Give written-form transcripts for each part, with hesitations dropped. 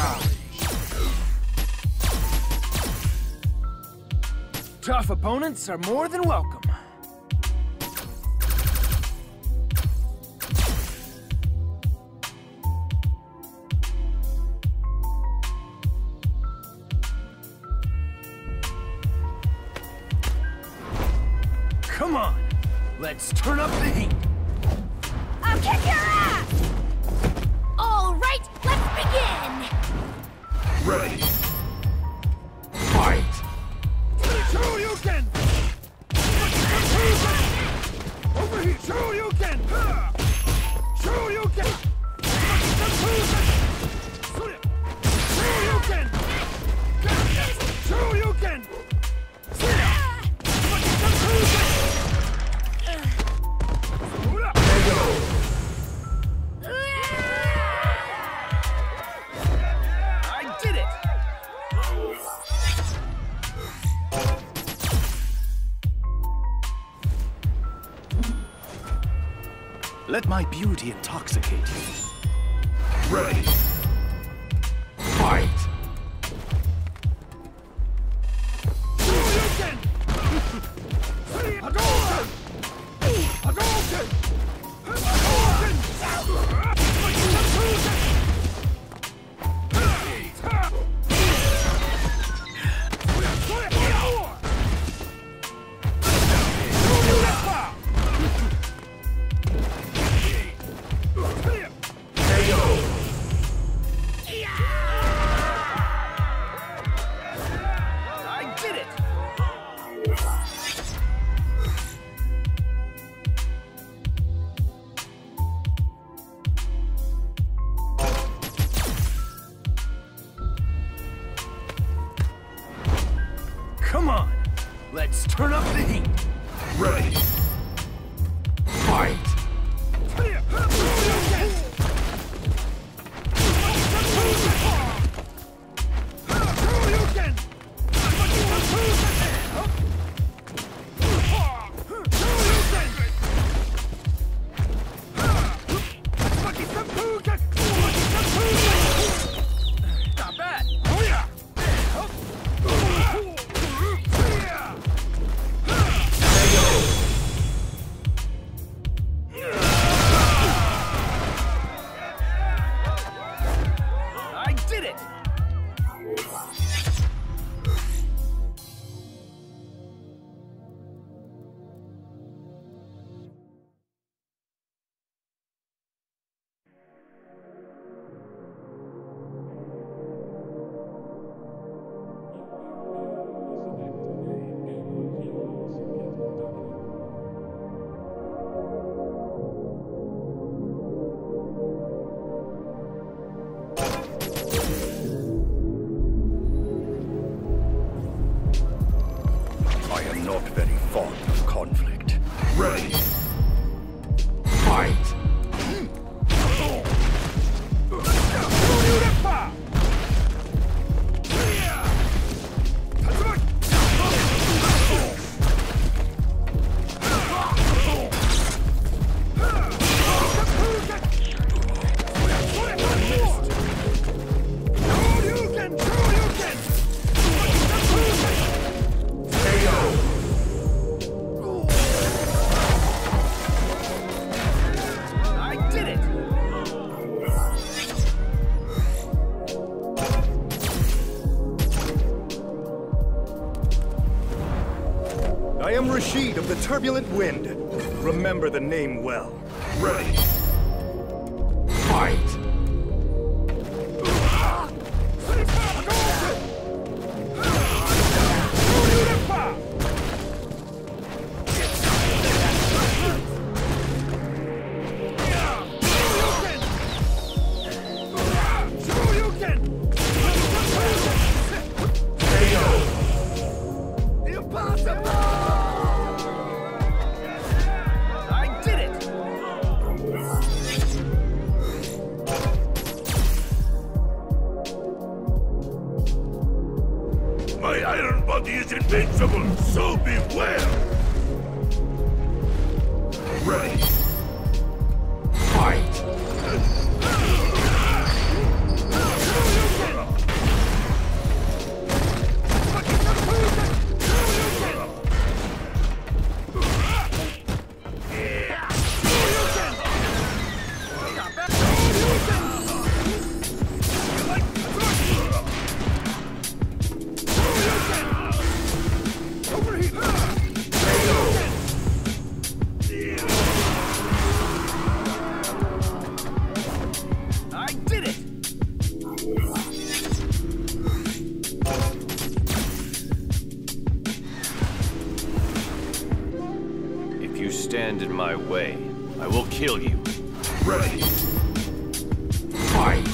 Charlie. Tough opponents are more than welcome. Come on, let's turn up the heat. I'll kick your ass! All right, let's begin! Ready. Fight! Show you can! Over here! Show you can! Show you can! Show you can! Show you can! Let my beauty intoxicate you. Ready. Fight! Hadouken! Hadouken! Hadouken! Hadouken! Come on, let's turn up the heat. Ready. Fight! Not very fond of conflict. Ready. Fight! I am Rashid of the Turbulent Wind. Remember the name well. Ready. Fight! My iron body is invincible, so beware! Ready! Fight! stand in my way, I will kill you. Ready. Fight!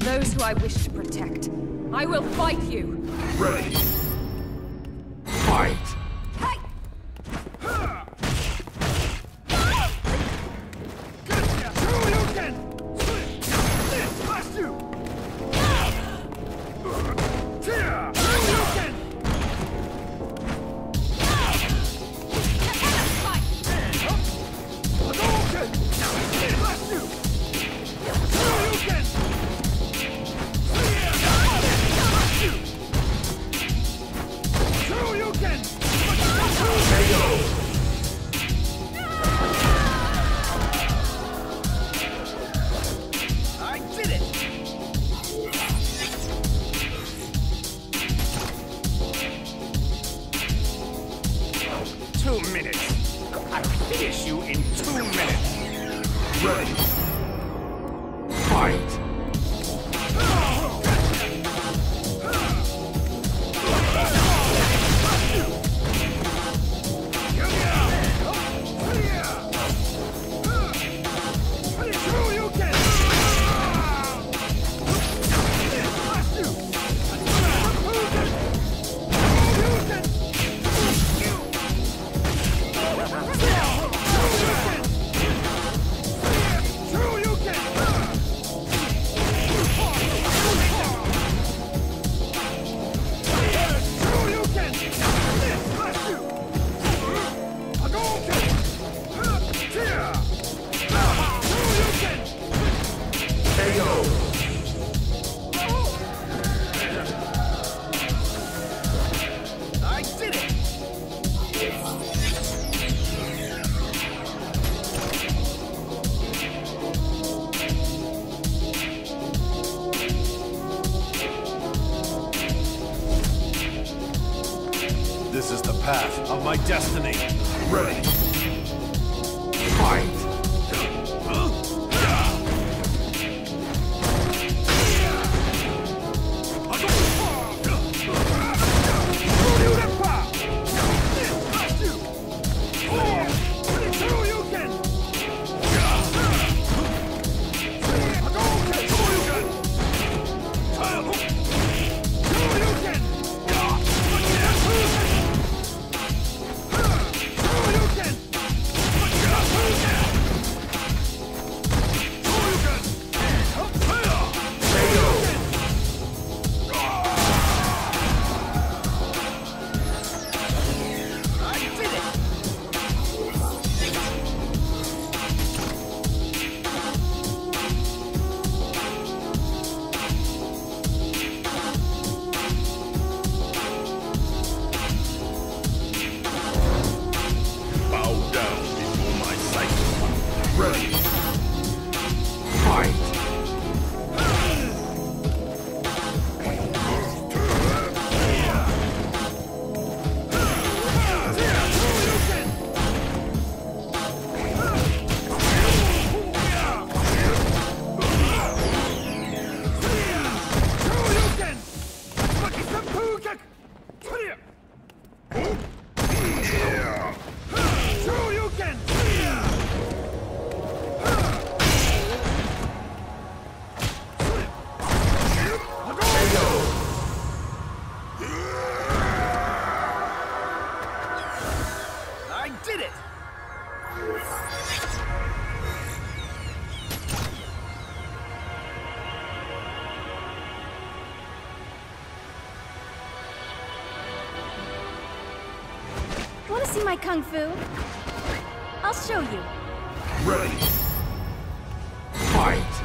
Those who I wish to protect. I will fight you! Ready! Fight! path of my destiny. Ready. Fight! See my kung fu? I'll show you. Ready. Fight.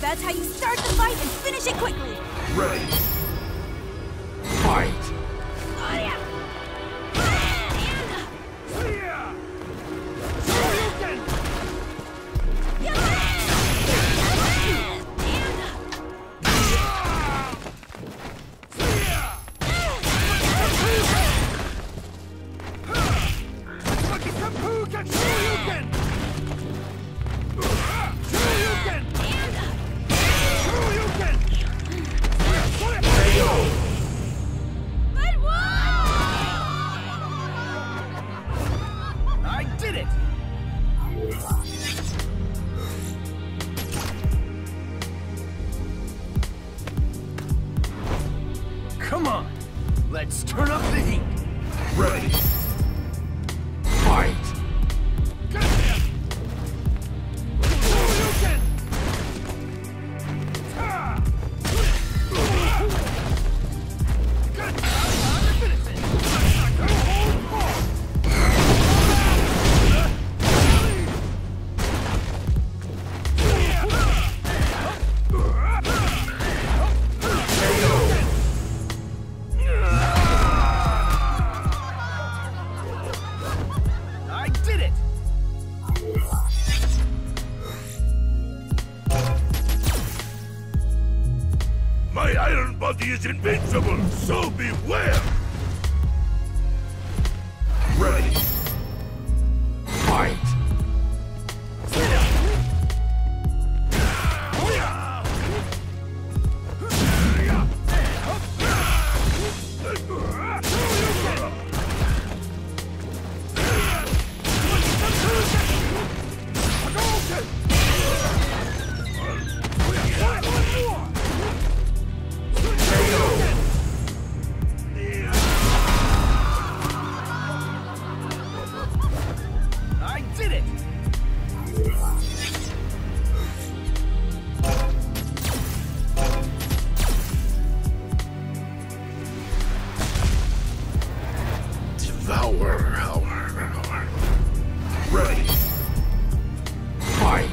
That's how you start the fight and finish it quickly! Ready! Fight! Come on, let's turn up the heat. Ready. Fight. My iron body is invincible, so beware! Ready! Fight! devour our... Ready. Fight.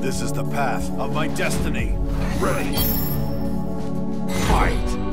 This is the path of my destiny. Ready. Fight! Who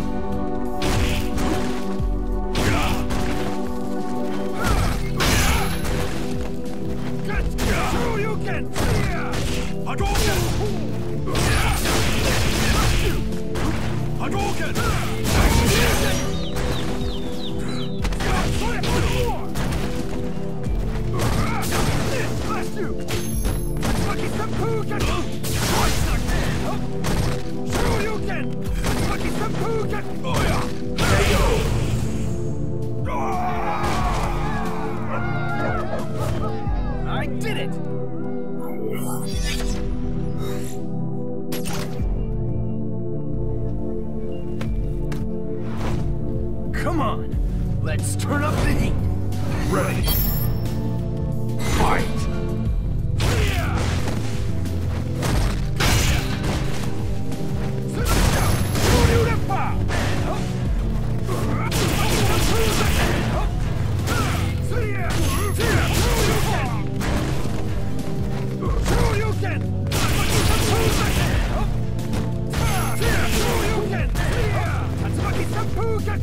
can...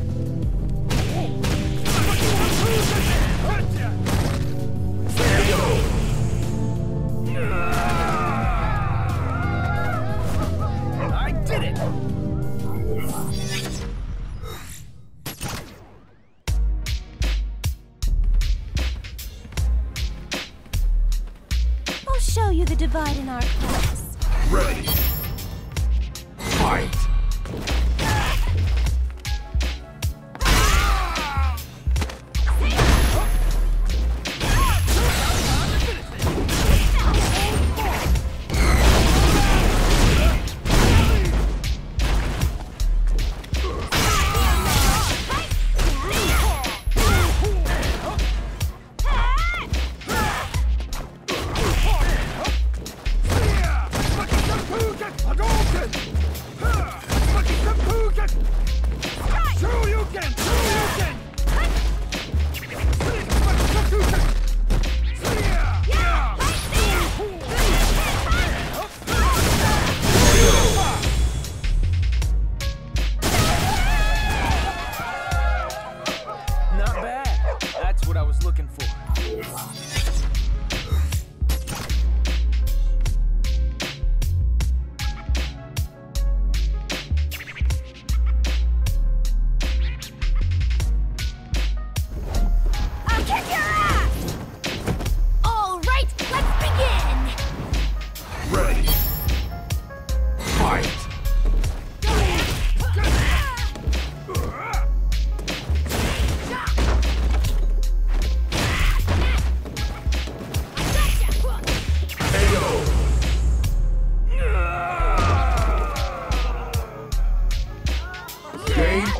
show you the divide in our class. Ready. Fight.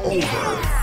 Over.